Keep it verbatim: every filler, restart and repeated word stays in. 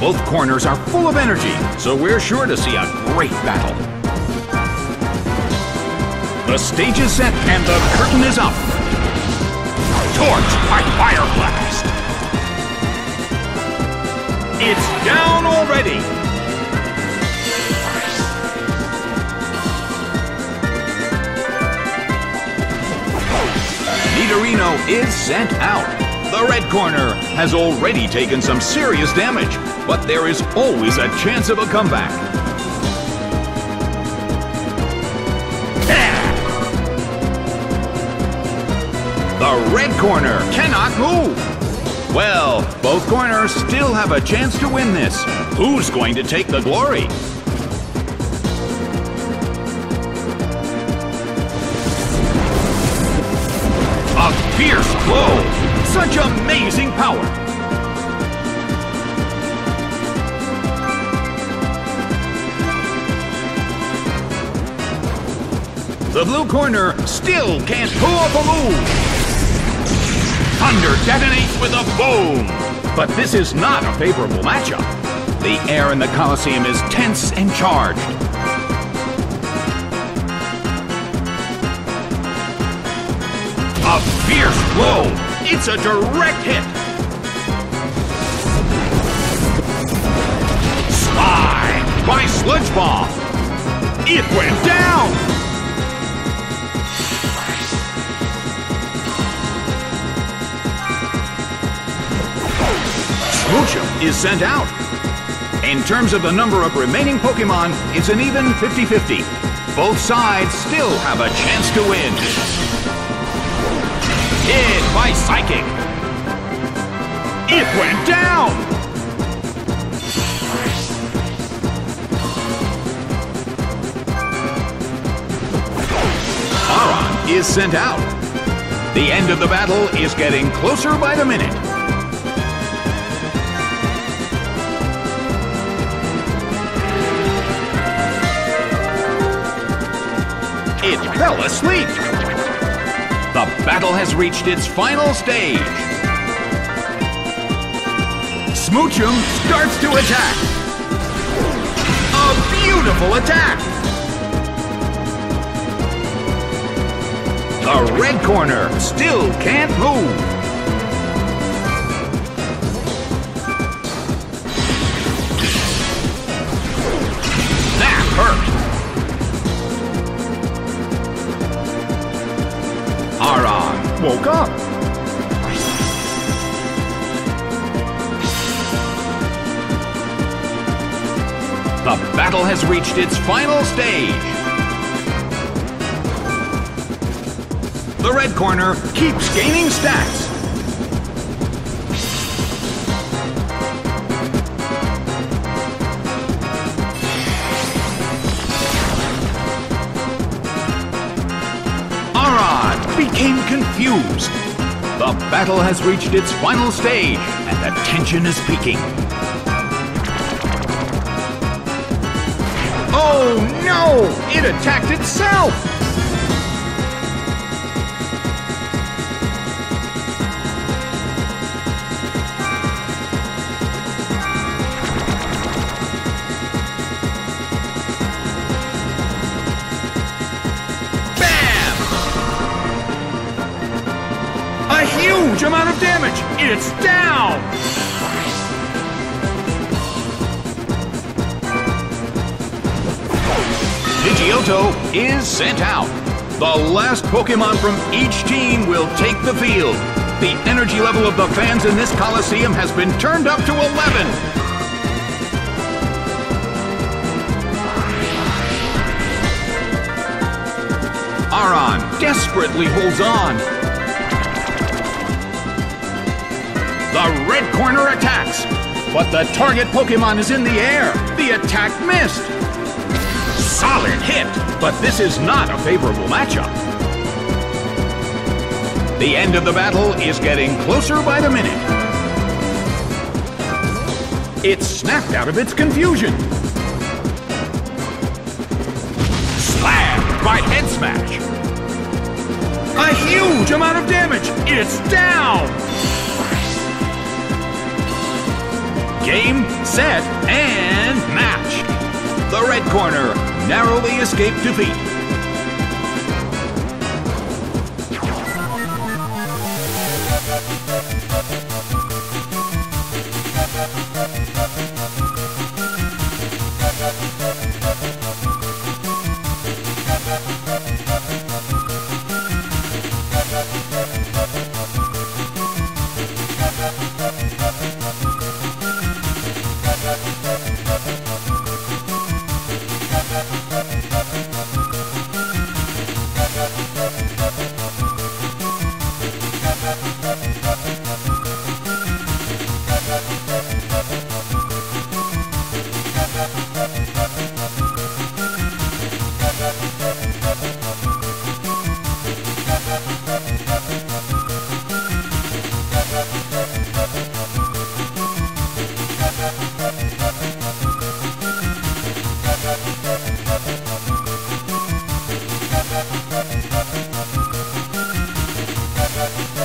Both corners are full of energy, so we're sure to see a great battle. The stage is set and the curtain is up. Torch by Fire Blast. It's down already. Nidorino is sent out. The red corner has already taken some serious damage, but there is always a chance of a comeback. The red corner cannot move. Well, both corners still have a chance to win this. Who's going to take the glory? A fierce blow! Such amazing power! The blue corner still can't pull off a move! Thunder detonates with a boom! But this is not a favorable matchup. The air in the Coliseum is tense and charged. A fierce blow! It's a direct hit! Slide by Sludge Bomb! It went down! Smoochum is sent out. In terms of the number of remaining Pokémon, it's an even fifty fifty. Both sides still have a chance to win. Hit by Psychic. It went down! Aron is sent out. The end of the battle is getting closer by the minute. It fell asleep. The battle has reached its final stage. Smoochum starts to attack. A beautiful attack! The red corner still can't move. That hurt! Aron woke up. The battle has reached its final stage. The red corner keeps gaining stats. Became confused. The battle has reached its final stage, and the tension is peaking. Oh no! It attacked itself! Huge amount of damage! It's down! Pidgeotto is sent out. The last Pokémon from each team will take the field. The energy level of the fans in this Coliseum has been turned up to eleven. Aron desperately holds on. The red corner attacks, but the target Pokémon is in the air. The attack missed. Solid hit, but this is not a favorable matchup. The end of the battle is getting closer by the minute. It's snapped out of its confusion. Slam by Head Smash. A huge amount of damage. It's down. Game, set, and match! The red corner narrowly escaped defeat. We'll be right back.